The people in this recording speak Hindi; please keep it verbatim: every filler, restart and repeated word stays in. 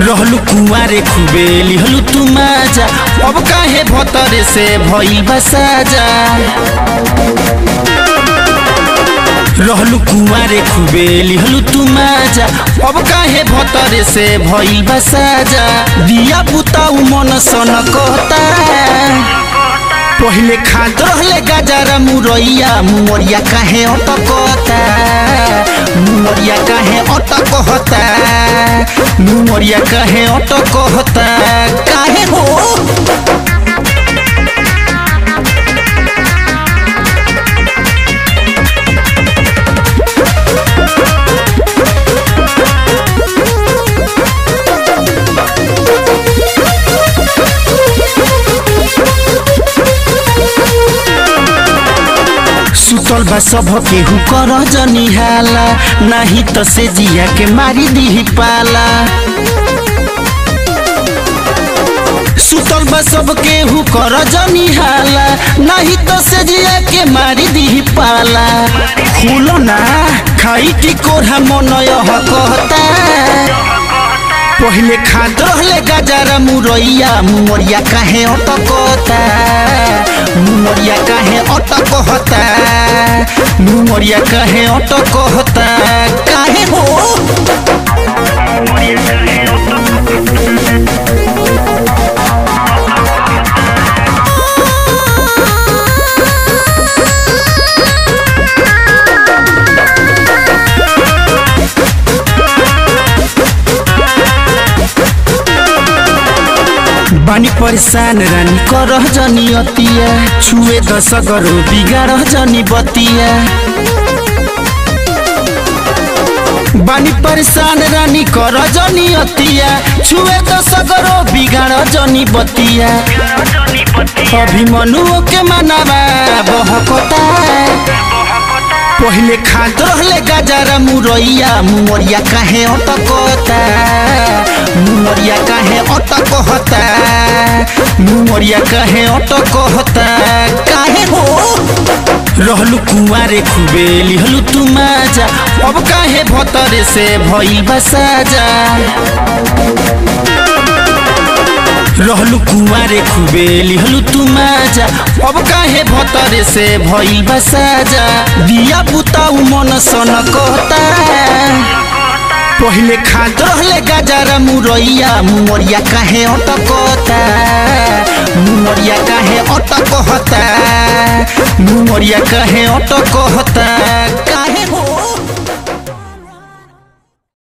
रहलु कुंवारे खुबे लिहलु तू माजा अब काहे भतरे से भइल बा साजा। रहलु कुंवारे खुबे लिहलु तू माजा अब काहे भतरे से भइल बा साजा। दिया बुताऊ मन सन कहता पहिले खात रहले गाजरा मुरैया मुरिया काहे अटकता मुरिया काहे अटकता मुरिया काहे अटकता काहे हो सुतल बा सब केहू कर जनिहाला नाही त से जिया के मारी दीही पाला। सुतल बा सब केहू कर जनिहाला नाही त से जिया के मारी दीही पाला। खुलो ना खाई टिकोरा मनय कहता पहिले खात रहले गाजरा मुरैया मुरिया काहे अटकता मुरिया काहे अटकता मुरिया काहे अटकता काहे हो बानी परेशान रानी करह जनी अतिया छुए दसगरो बिगाड़ह जनी बतिया। बानी परेशान रानी करह जनी अतिया छुए दसगरो बिगाड़ह जनी बतिया। अभिमनुओं के मनावा बहकता पहिले खात रहले गाजरा मुरैया मुरिया काहे अटकता मुरिया काहे अटकता मुरिया काहे अटकता काहे हो। रहलु कुंवारे खुबे लिहलु तू माजा अब काहे भतरे से भइल बा साजा। रहलु कुंवारे खुबे लिहलु तू माजा अब काहे भतरे से भइल बा साजा। दिया बुताऊ मन सन कहता पहिले खात रहले गाजरा मुरैया मुरिया काहे अटकता मुरिया काहे अटकता मुरिया काहे अटकता।